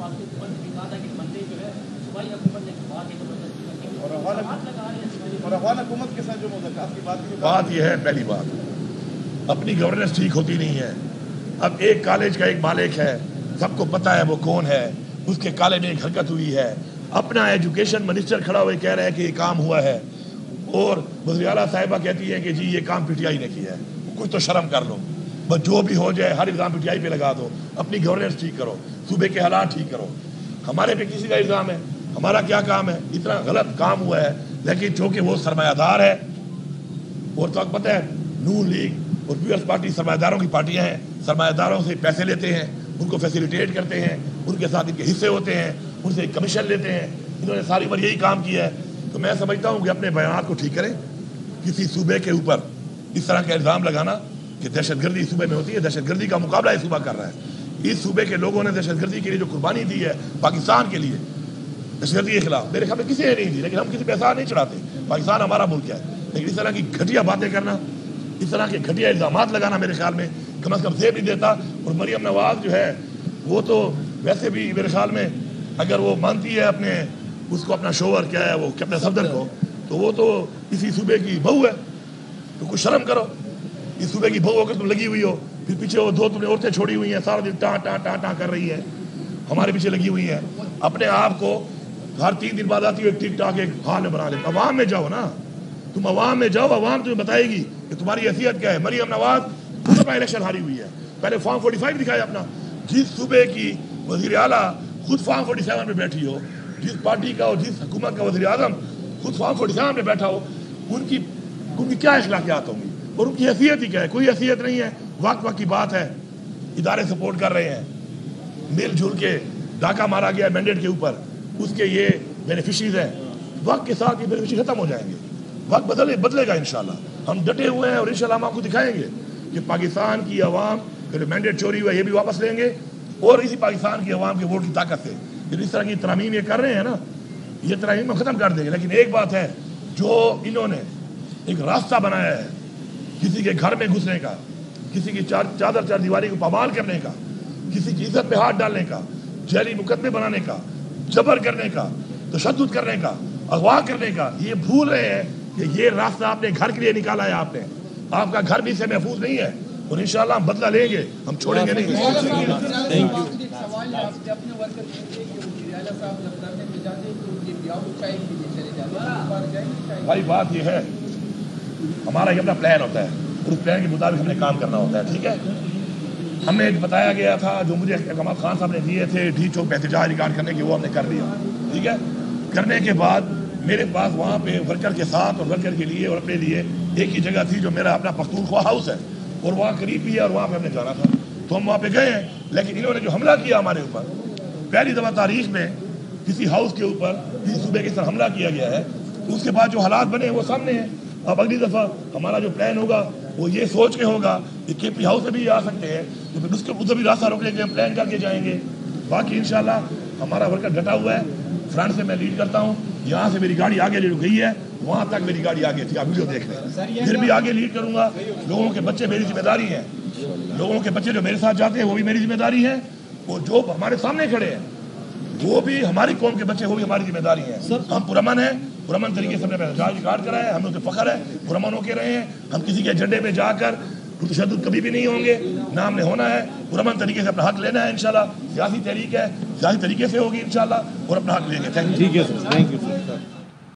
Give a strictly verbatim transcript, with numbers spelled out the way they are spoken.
बात यह है, पहली बात अपनी गवर्नेंस ठीक होती नहीं है। अब एक कॉलेज का एक मालिक है, सबको पता है वो कौन है, उसके कॉलेज में एक हरकत हुई है, अपना एजुकेशन मिनिस्टर खड़ा हुए कह रहे हैं कि ये काम हुआ है और वज़ीर-ए-आला साहिबा कहती है कि जी ये काम पीटीआई ने किया है। कुछ तो शर्म कर लो, बस जो भी हो जाए हर इल्ज़ाम पीटीआई पे लगा दो। अपनी गवर्नेंस ठीक करो, सूबे के हालात ठीक करो। हमारे पे किसी का इल्ज़ाम है, हमारा क्या काम है? इतना गलत काम हुआ है, लेकिन चूँकि वो सरमायादार है और तो पता है नून लीग और पीपल्स पार्टी सरमायादारों की पार्टियाँ हैं, सरमायादारों से पैसे लेते हैं, उनको फैसिलिटेट करते हैं, उनके साथ इनके हिस्से होते हैं, उनसे कमीशन लेते हैं। इन्होंने सारी उम्र यही काम किया है। तो मैं समझता हूँ कि अपने बयान को ठीक करें। किसी सूबे के ऊपर इस तरह का इल्ज़ाम लगाना कि दहशतगर्दी सूबे में होती है, दहशतगर्दी का मुकाबला इस सूबा कर रहा है। इस सूबे के लोगों ने दहशतगर्दी के लिए जो कुर्बानी दी है पाकिस्तान के लिए, दहशतगर्दी के खिलाफ, मेरे ख्याल में किसी ने नहीं दी, लेकिन हम किसी पे एहसान नहीं चढ़ाते। पाकिस्तान हमारा मुल्क है, लेकिन इस तरह की घटिया बातें करना, इस तरह के घटिया इल्ज़ाम लगाना मेरे ख्याल में कम अज़ कम सेब नहीं देता। और मरियम नवाज जो है वो तो वैसे भी मेरे ख्याल में अगर वो मानती है अपने उसको अपना शोहर क्या है वो कैप्टन सफदर को, तो वो तो इसी सूबे की बहू है, तो कुछ शर्म करो। इस सूबे की बहू होकर तुम लगी हुई हो, फिर पीछे वो दो तुमने औरतें छोड़ी हुई हैं, सारा दिन टाँ टाँ टाँ टाँ कर रही है, हमारे पीछे लगी हुई है। अपने आप को हर तीन दिन बाद आती हो एक टिक टाक एक हाल में बना ले। अवाम में जाओ ना, तुम अवाम में जाओ, अवाम तुम्हें बताएगी कि तुम्हारी हैसियत क्या है। मरियम नवाज खुद अपना इलेक्शन हारी हुई है, पहले फॉर्म फोर्टी फाइव दिखाया अपना। जिस सूबे की वज़ीर आला खुद फॉर्म फोर्टी सेवन पर बैठी हो, जिस पार्टी का और जिस हुकूमत का वज़ीर आज़म खुद फॉर्म फोर्टी सेवन में बैठा हो, उनकी उनकी क्या अखलाकियात होंगी और उनकी हैसियत ही क्या है? कोई हैसियत नहीं है। वक्त वक्त की बात है, इदारे सपोर्ट कर रहे हैं, मिलजुल के डाका मारा गया मैंडेट के ऊपर, उसके ये बेनिफिशरीज हैं। वक्त के साथ ये बेनिफिशरी खत्म हो जाएंगे, वक्त बदले बदलेगा इंशाल्लाह। हम डटे हुए हैं और इंशाल्लाह हम आपको दिखाएंगे कि पाकिस्तान की आवाम का जो मैंडेट चोरी हुआ है ये भी वापस लेंगे और इसी पाकिस्तान की आवाम के वोट की ताकत से इस तरह की तरामीम ये कर रहे हैं ना, ये तरामीम ख़त्म कर देंगे। लेकिन एक बात है, जो इन्होंने एक रास्ता बनाया है किसी के घर में घुसने का, किसी की चार चादर चार दीवारी को पामाल करने का, किसी की इज्जत पे हाथ डालने का, जहरी मुकदमे बनाने का, जबर करने का, तशद्दुद करने का, अगवा करने का, ये भूल रहे हैं कि ये रास्ता आपने घर के लिए निकाला है। आपने आपका घर भी इससे महफूज नहीं है और इंशाल्लाह हम बदला लेंगे, हम छोड़ेंगे नहीं। भाई बात यह है, हमारा अपना प्लान होता है और उस प्लान के मुताबिक हमने काम करना होता है, ठीक है। हमें बताया गया था, जो मुझे कमर खान साहब ने दिए थे डी चौक एहतजाज रिकॉर्ड करने के, वो हमने कर लिया, ठीक है। करने के बाद मेरे पास वहाँ पे वर्कर के साथ और वर्कर के लिए और अपने लिए एक ही जगह थी जो मेरा अपना पख्तूनख्वा हाउस है और वहाँ करीब भी है और वहाँ पर हमने जाना था, तो हम वहाँ पर गए हैं। लेकिन इन्होंने जो हमला किया हमारे ऊपर, पहली दफ़ा तारीख में किसी हाउस के ऊपर किसी सूबे के सर हमला किया गया है, तो उसके बाद जो हालात बने हैं वो सामने हैं। अब अगली दफ़ा हमारा जो प्लान होगा वो ये सोच के होगा कि के पी हाउस में भी आ सकते हैं, तो फिर उसके उधर भी रास्ता रोकने के हम प्लान करके जाएंगे। बाकी इंशाल्लाह हमारा वर्कर डटा हुआ है, फ्रंट से मैं लीड करता हूँ, यहाँ से मेरी गाड़ी आगे ले गई है, वहाँ तक मेरी गाड़ी आगे थी, आप वीडियो देख रहे हैं, फिर भी आगे लीड करूँगा। लोगों के बच्चे मेरी जिम्मेदारी है, लोगों के बच्चे जो मेरे साथ जाते हैं वो भी मेरी जिम्मेदारी है, वो जो हमारे सामने खड़े हैं वो भी हमारी कौम के बच्चे, वो भी हमारी जिम्मेदारी है। हम पुरमन हैं, पुरमन तरीके से हमने एहतजाज रिकॉर्ड कराया है, हमें उस पर फख्र है, पुरमन होके रहे हैं। हम किसी के एजेंडे पे जाकर तशद्दुद कभी भी नहीं होंगे, ना हमने होना है। पुरमन तरीके से अपना हक लेना है इंशाल्लाह, सियासी तहरीक है, सियासी तरीके से होगी इंशाल्लाह और अपना हक लेंगे। थैंक यू, ठीक है सर, थैंक यू।